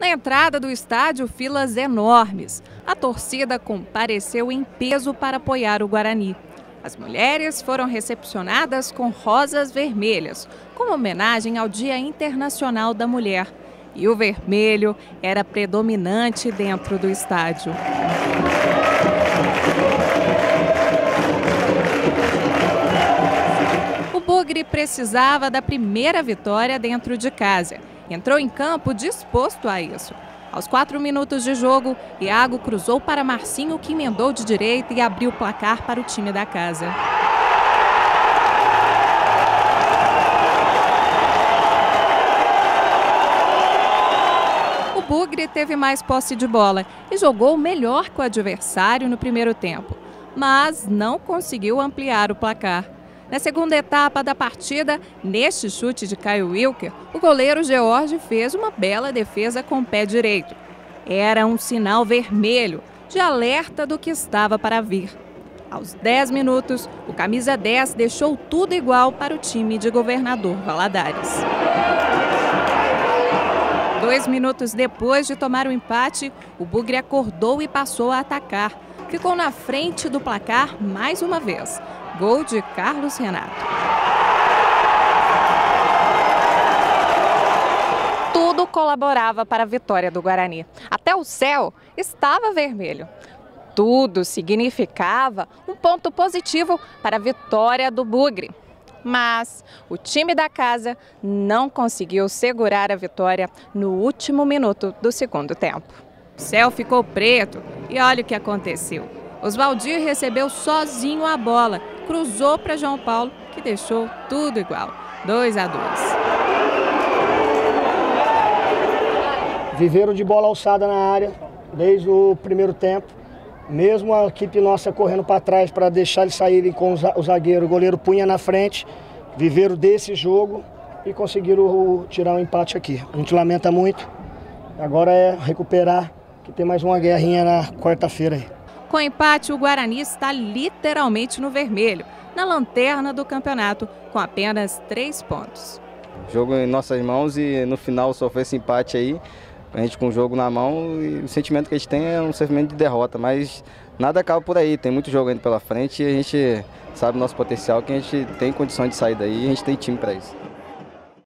Na entrada do estádio, filas enormes. A torcida compareceu em peso para apoiar o Guarani. As mulheres foram recepcionadas com rosas vermelhas, como homenagem ao Dia Internacional da Mulher. E o vermelho era predominante dentro do estádio. O Bugre precisava da primeira vitória dentro de casa. Entrou em campo disposto a isso. Aos 4 minutos de jogo, Iago cruzou para Marcinho, que emendou de direita e abriu o placar para o time da casa. O Bugre teve mais posse de bola e jogou melhor que o adversário no primeiro tempo, mas não conseguiu ampliar o placar. Na segunda etapa da partida, neste chute de Caio Wilker, o goleiro George fez uma bela defesa com o pé direito. Era um sinal vermelho, de alerta do que estava para vir. Aos 10 minutos, o camisa 10 deixou tudo igual para o time de Governador Valadares. 2 minutos depois de tomar o empate, o Bugre acordou e passou a atacar. Ficou na frente do placar mais uma vez. Gol de Carlos Renato. Tudo colaborava para a vitória do Guarani. Até o céu estava vermelho. Tudo significava um ponto positivo para a vitória do Bugre. Mas o time da casa não conseguiu segurar a vitória no último minuto do segundo tempo. O céu ficou preto e olha o que aconteceu. Oswaldir recebeu sozinho a bola. Cruzou para João Paulo, que deixou tudo igual. 2-2. Viveram de bola alçada na área desde o primeiro tempo. Mesmo a equipe nossa correndo para trás para deixar eles saírem com o zagueiro, o goleiro punha na frente. Viveram desse jogo e conseguiram tirar um empate aqui. A gente lamenta muito. Agora é recuperar, que tem mais uma guerrinha na quarta-feira aí. Com o empate, o Guarani está literalmente no vermelho, na lanterna do campeonato, com apenas 3 pontos. Jogo em nossas mãos e no final sofrer esse empate aí, a gente com o jogo na mão, e o sentimento que a gente tem é um sentimento de derrota, mas nada acaba por aí, tem muito jogo ainda pela frente e a gente sabe o nosso potencial, que a gente tem condição de sair daí e a gente tem time para isso.